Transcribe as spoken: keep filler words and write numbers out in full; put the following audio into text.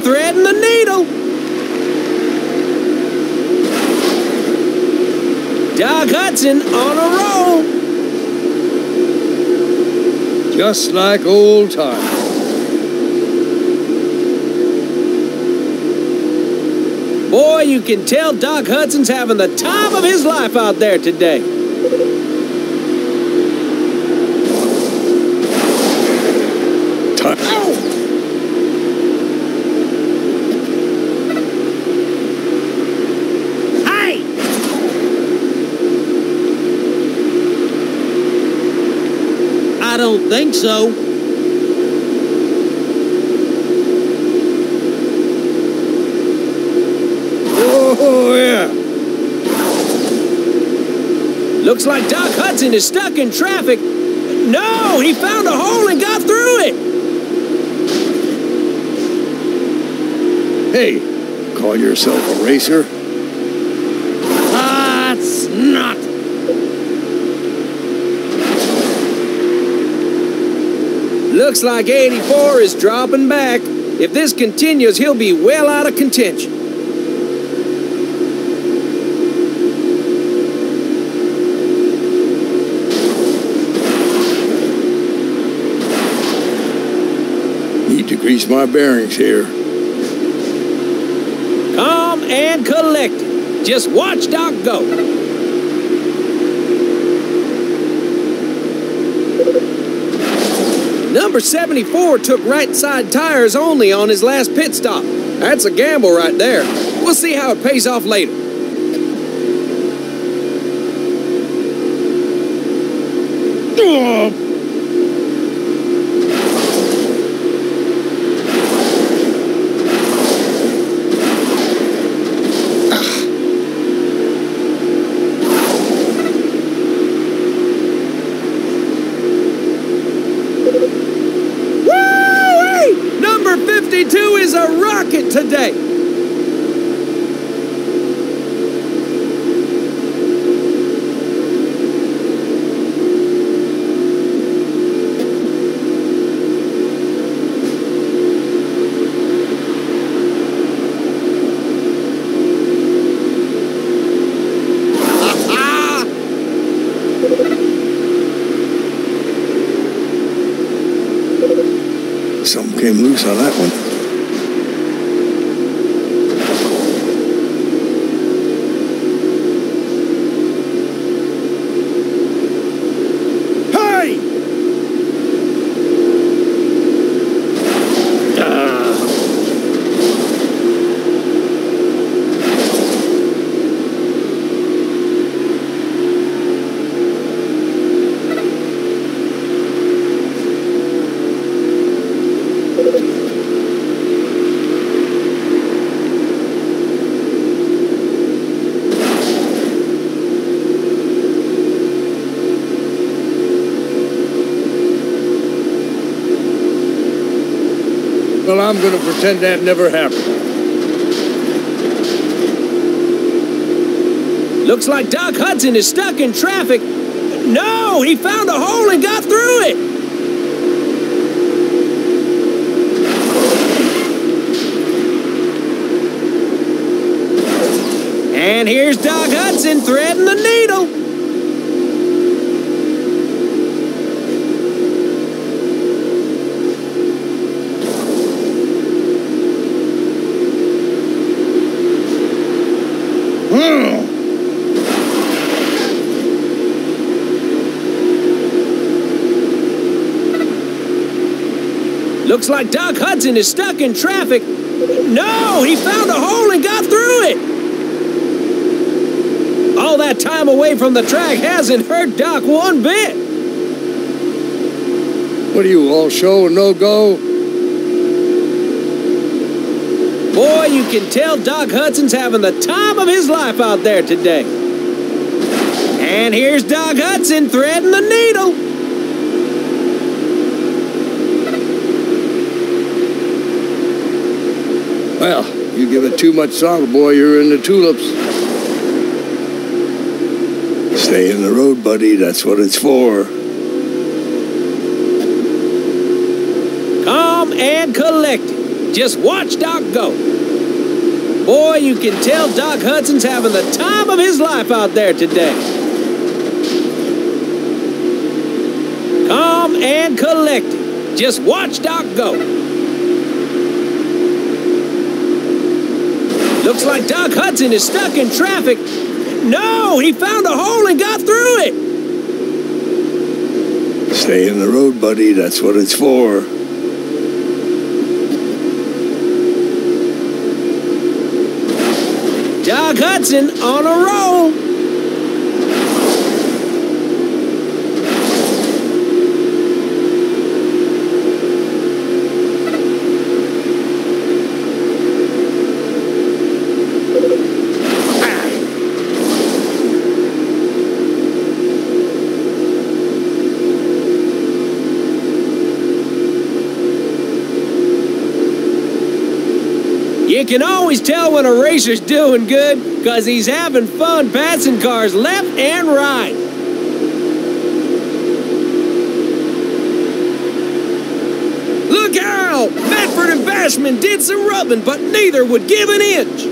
I'm threading the needle. Doc Hudson on a roll. Just like old times. Boy, you can tell Doc Hudson's having the time of his life out there today. Hey! I don't think so. Oh, yeah. Looks like Doc Hudson is stuck in traffic. No, he found a hole and got through it. Hey, call yourself a racer? That's not. Looks like eighty-four is dropping back. If this continues, he'll be well out of contention. To grease my bearings here. Calm and collected. Just watch Doc go. Number seventy-four took right side tires only on his last pit stop. That's a gamble right there. We'll see how it pays off later. Oh. Today. Something came loose on that one. Well, I'm going to pretend that never happened. Looks like Doc Hudson is stuck in traffic. No, he found a hole and got through it. And here's Doc Hudson threading the needle. Looks like Doc Hudson is stuck in traffic. No, he found a hole and got through it. All that time away from the track hasn't hurt Doc one bit. What are you, all show and no go? Boy, you can tell Doc Hudson's having the time of his life out there today. And here's Doc Hudson threading the needle. Well, you give it too much salt, boy, you're in the tulips. Stay in the road, buddy. That's what it's for. Calm and collected. Just watch Doc go. Boy, you can tell Doc Hudson's having the time of his life out there today. Calm and collected. Just watch Doc go. Looks like Doc Hudson is stuck in traffic. No, he found a hole and got through it. Stay in the road, buddy. That's what it's for. Doc Hudson on a roll. You can always tell when a racer's doing good because he's having fun passing cars left and right. Look out! Bedford and Bashman did some rubbing, but neither would give an inch.